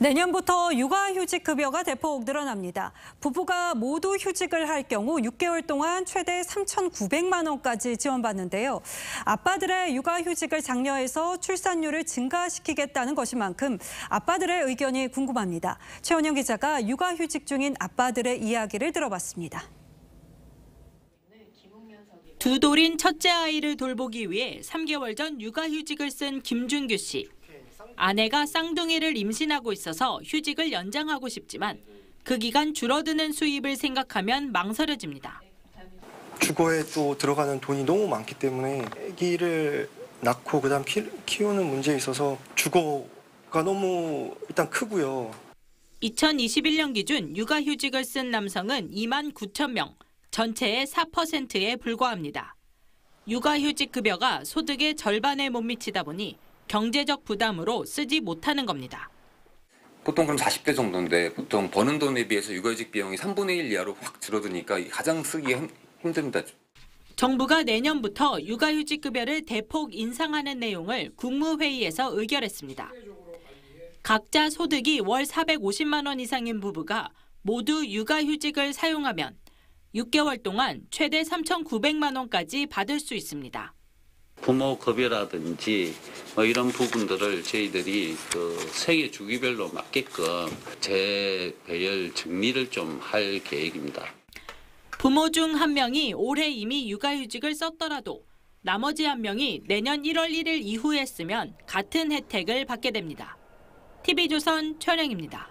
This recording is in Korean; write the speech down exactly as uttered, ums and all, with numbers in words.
내년부터 육아휴직 급여가 대폭 늘어납니다. 부부가 모두 휴직을 할 경우 육 개월 동안 최대 삼천구백만 원까지 지원받는데요. 아빠들의 육아휴직을 장려해서 출산율을 증가시키겠다는 것이만큼 아빠들의 의견이 궁금합니다. 최원영 기자가 육아휴직 중인 아빠들의 이야기를 들어봤습니다. 두 돌인 첫째 아이를 돌보기 위해 삼 개월 전 육아휴직을 쓴 김준규 씨. 아내가 쌍둥이를 임신하고 있어서 휴직을 연장하고 싶지만 그 기간 줄어드는 수입을 생각하면 망설여집니다. 주거에 또 들어가는 돈이 너무 많기 때문에 아기를 낳고 그다음 키우는 문제에 있어서 주거가 너무 일단 크고요. 이천이십일 년 기준 육아휴직을 쓴 남성은 이만 구천 명, 전체의 사 퍼센트에 불과합니다. 육아휴직 급여가 소득의 절반에 못 미치다 보니 경제적 부담으로 쓰지 못하는 겁니다. 보통 그럼 사십 대 정도인데 보통 버는 돈에 비해서 육아휴직 비용이 삼분의 일 이하로 확 줄어드니까 가장 쓰기 힘듭니다. 정부가 내년부터 육아휴직 급여를 대폭 인상하는 내용을 국무회의에서 의결했습니다. 각자 소득이 월 사백오십만 원 이상인 부부가 모두 육아휴직을 사용하면 육 개월 동안 최대 삼천구백만 원까지 받을 수 있습니다. 부모 급여라든지 뭐 이런 부분들을 저희들이 그 생애 주기별로 맞게끔 재배열 정리를 좀 할 계획입니다. 부모 중 한 명이 올해 이미 육아휴직을 썼더라도 나머지 한 명이 내년 일월 일일 이후에 쓰면 같은 혜택을 받게 됩니다. 티비조선 최원영입니다.